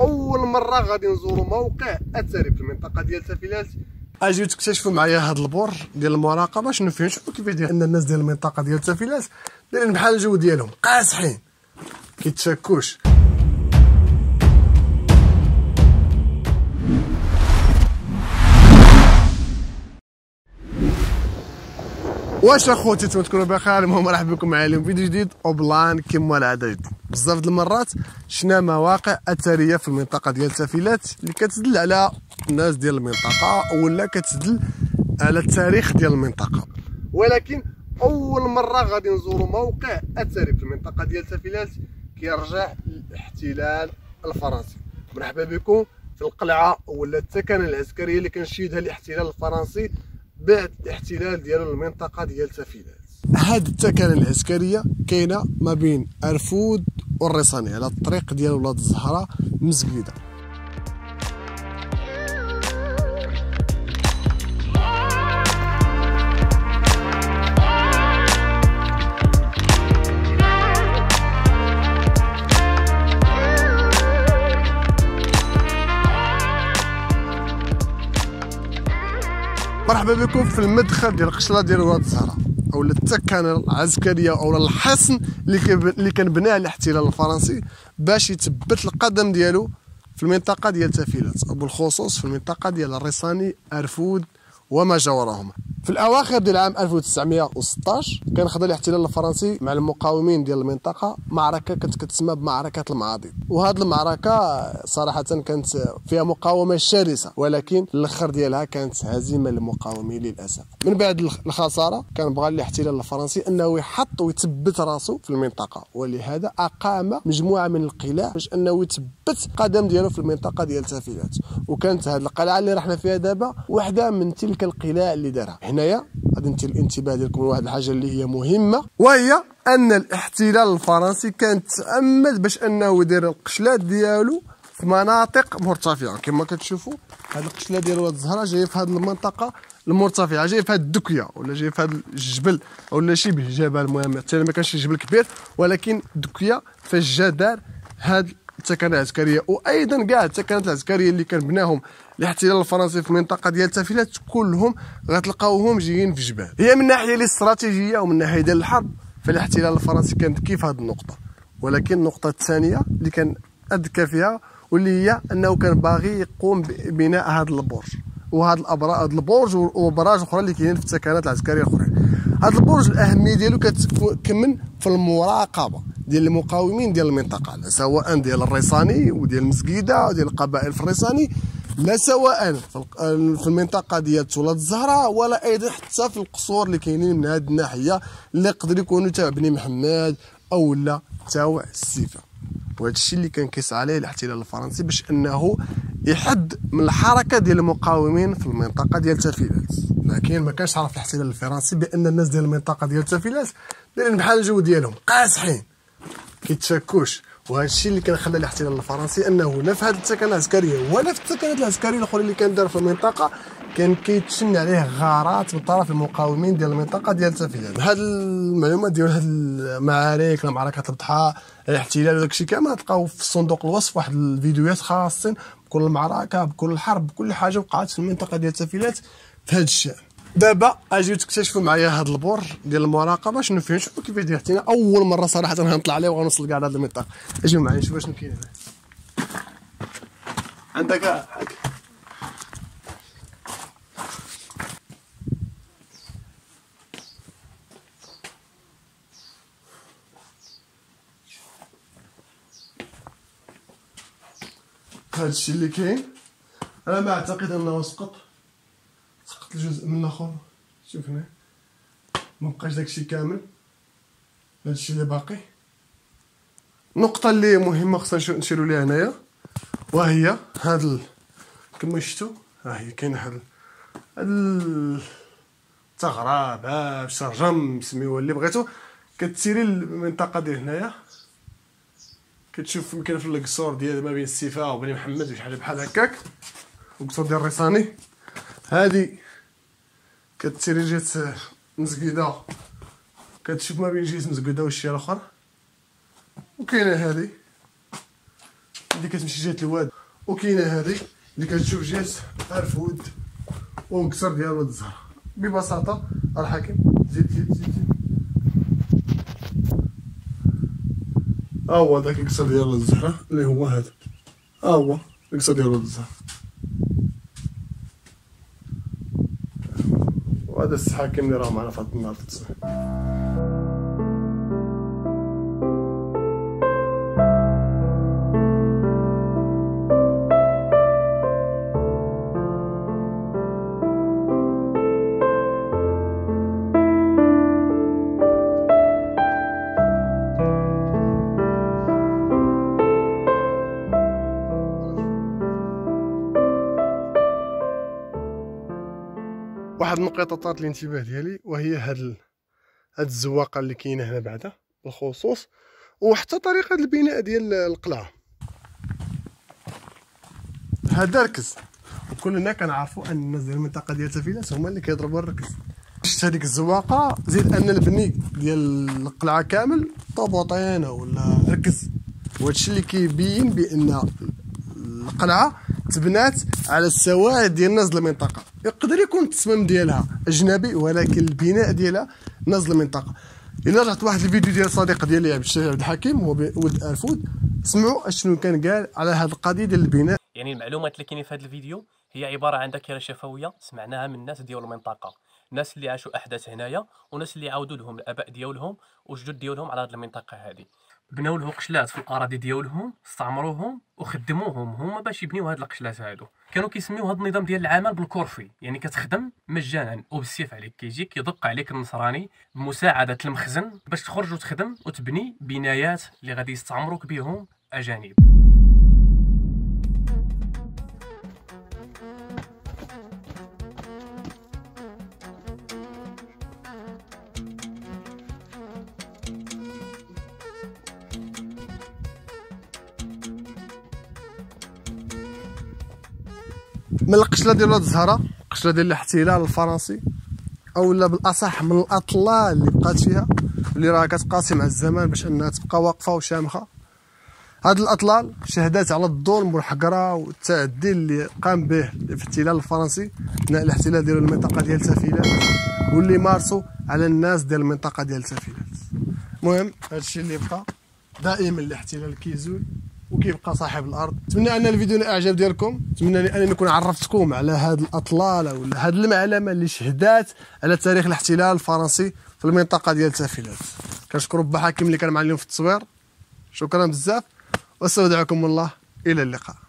اول مره غادي نزوروا موقع اثري في المنطقه ديال تافيلالت. اجيو تكتشفوا معايا هذا البور ديال المراقبه باش نفهموا شنو كيفاش داير ان الناس ديال المنطقه ديال تافيلالت دايرين بحال الجو ديالهم قاصحين كيتشكوش. واش اخوتي تكونوا بخير، المهم مرحبا بكم معايا اليوم فيديو جديد وبلان كما العاده جديد. بزاف د المرات شفنا مواقع اثريه في المنطقه ديال تافيلالت اللي كتدل على الناس ديال المنطقه ولا كتدل على التاريخ ديال المنطقه، ولكن اول مره غادي نزوروا موقع اثري في المنطقه ديال تافيلالت كيرجع للاحتلال الفرنسي. مرحبا بكم في القلعه ولا الثكنه العسكريه اللي كنشيدها الاحتلال الفرنسي بعد الاحتلال ديالو المنطقه ديال تافيلالت. هاد التكنه العسكريه كاينه ما بين ارفود والريصاني على الطريق ديال اولاد الزهراء مزكيدة. مرحبا بكم في المدخل ديال القشلة ديال اولاد الزهراء اولا التكنه العسكريه اولا الحصن اللي كان بناه الاحتلال الفرنسي باش يثبت القدم ديالو في المنطقه ديال تافيلالت، وبالخصوص في المنطقه ديال الريصاني ارفود وما جاورهما. في الاواخر ديال عام 1916 كان خضع الاحتلال الفرنسي مع المقاومين ديال المنطقه معركه كانت كتسمى بمعركه المعاضد، وهذه المعركه صراحه كانت فيها مقاومه شرسه، ولكن الاخر ديالها كانت هزيمه للمقاومين للاسف. من بعد الخساره كان بغى الاحتلال الفرنسي انه يحط ويثبت راسو في المنطقه، ولهذا اقام مجموعه من القلاع باش انه يثبت قدم ديالو في المنطقه ديال تافيلالت، وكانت هذه القلعه اللي رحنا فيها دابا واحده من تلك القلاع اللي دارها. هنايا غادي نتي الانتباه ديالكم لواحد الحاجه اللي هي مهمه، وهي ان الاحتلال الفرنسي كان تامل باش انه يدير القشلات ديالو في مناطق مرتفعه. كما كتشوفوا هاد القشله ديال ولاد الزهراء جايه في هاد المنطقه المرتفعه، جايه في هاد الدكيه ولا جايه في هاد الجبل ولا شبه جبل، المهم حتى ما كانش شي جبل كبير ولكن دكيه فاش جا دار هاد التكنه العسكريه. وايضا كاع التكنات العسكريه اللي كان بناهم الاحتلال الفرنسي في المنطقه ديال تافيلالت كلهم غتلقاوهم جايين في جبال. هي من ناحيه الاستراتيجيه ومن ناحيه ديال الحرب فالاحتلال الفرنسي كان ذكي في هذه النقطه، ولكن النقطه الثانيه اللي كان اذكى فيها واللي هي انه كان باغي يقوم ببناء هذا البرج وهذا البرج وبراج اخرى اللي كاينين في التكنات العسكريه الاخرى. هذا البرج الاهميه ديالو كتكمن في المراقبه ديال المقاومين ديال المنطقه، لا سواء ديال الريصاني وديال مزكيده وديال القبائل في الريصاني، لا سواء في المنطقه ديال ولاد الزهراء، ولا ايضا حتى في القصور اللي كاينين من هذه الناحيه اللي يقدر يكونوا تاع بني محمد او لا تاع السيفه. وهذا الشيء اللي كان كيسعى عليه الاحتلال الفرنسي باش انه يحد من الحركه ديال المقاومين في المنطقه ديال تافيلالت، لكن ما كانش عارف الاحتلال الفرنسي بان الناس ديال المنطقه ديال تافيلالت دايرين بحال الجو ديالهم قاصحين كيتشكوش. وهذا الشيء اللي كان خلى الاحتلال الفرنسي انه لا في هذه التكنه العسكريه ولا في التكنات العسكريه الاخرى اللي كان دار في المنطقه كان كيتشن عليه غارات من طرف المقاومين ديال المنطقه ديال تافيلالت. هذه المعلومات ديال هذه المعارك معركه البطحاء الاحتلال وداك الشيء كامل تلقاو في صندوق الوصف واحد الفيديوهات خاصين بكل معركه بكل الحرب بكل حاجه وقعت في المنطقه ديال تافيلالت في هذا الشيء. دابا اجيو تكتشفوا معايا هذا البور ديال المراقبه باش نفهموا شنو كيفاش داير. حتى اول مره صراحه غنطلع عليه وغنوصل كاع لهاد المنطقه. اجيو معايا نشوفوا شنو كاين هنا. عندك هذا الشيء اللي كاين. انا ما اعتقد انه سقط جزء من الاخر، شوف هنا ما بقاش داكشي كامل، هادشي اللي باقي. النقطه اللي مهمه خصنا نشيروا ليها هنايا وهي هاد كما شفتوا ها هي كاين هاد التغراب الشرجم سميوها اللي بغيتو كتسيري المنطقه ديال هنايا كتشوف يمكن في القصور ديال ما بين السيفه وبني محمد وشحال بحال هكاك القصور ديال الريصاني. هادي كتسيري جهة مزكيدة كتشوف ما بين جهة مزكيدة والشي الاخر، وكاينه هادي اللي كتمشي جهة الواد، وكاينه هذه اللي كتشوف جهة ارفود ونكسر ديال ولاد الزهراء. ببساطة الحكيم زيد ها هو داك الكسر ديال ولاد الزهراء اللي هو هذا، ها هو الكسر ديال ولاد الزهراء، وهذا الحكيم اللي راه معنا في هاد النهار التصوير. واحد النقطة طارت الانتباه ديالي وهي هاد الزواقه اللي كاينه هنا بعدا بالخصوص، وحتى طريقه البناء ديال القلعه. هذا ركز، وكلنا كنعرفوا ان الناس ديال المنطقه ديال تافيلالت هما اللي كيضربوا الركز. شفت هذيك الزواقه، زيد ان البني ديال القلعه كامل طابوطينه ولا ركز، وهادشي اللي كيبين بان القلعه تبنات على السواعد ديال الناس ديال المنطقه. يقدر يكون التصميم ديالها اجنبي، ولكن البناء ديالها ناس ديال المنطقه. الا رجعت واحد الفيديو ديال صديق ديالي عبد الحكيم هو ولد ارفود، سمعوا اشنو كان قال على هذه القضيه ديال البناء. يعني المعلومات اللي كاينين في هذا الفيديو هي عباره عن ذاكره شفويه سمعناها من الناس ديال المنطقه، الناس اللي عاشوا احداث هنايا وناس اللي عاودوا لهم الاباء ديالهم وجدود ديالهم على هذه المنطقه هذه. بناو لهم قشلات في الاراضي ديالهم، استعمروهم وخدموهم هما باش يبنيو هاد القشلات هادو. كانوا كيسميو هاد النظام ديال العمل بالكورفي، يعني كتخدم مجانا وبالسيف عليك، كيجي كيدق عليك النصراني بمساعده المخزن باش تخرج وتخدم وتبني بنايات اللي غادي يستعمروك بهم اجانب. من القشله ديال ولاد الزهراء، القشله ديال الاحتلال الفرنسي، اولا بالاصح من الاطلال اللي بقات فيها، اللي راه كتقاسي مع الزمان باش انها تبقى واقفه وشامخه. هاد الاطلال شهدات على الظلم والحقره والتعدي اللي قام به الاحتلال الفرنسي اثناء الاحتلال ديال المنطقه ديال تافيلالت، واللي مارسوا على الناس ديال المنطقه ديال تافيلالت. المهم هادشي اللي بقى، دائما الاحتلال كيزول وكيبقى صاحب الارض. نتمنى ان الفيديو نال اعجاب ديالكم، نتمنى انني نكون عرفتكم على هاد الاطلاله ولا هاد المعلمه اللي شهدات على تاريخ الاحتلال الفرنسي في المنطقه ديال تافيلالت. كنشكر رب حكيم اللي كان معنا اليوم في التصوير، شكرا بزاف واستودعكم الله، الى اللقاء.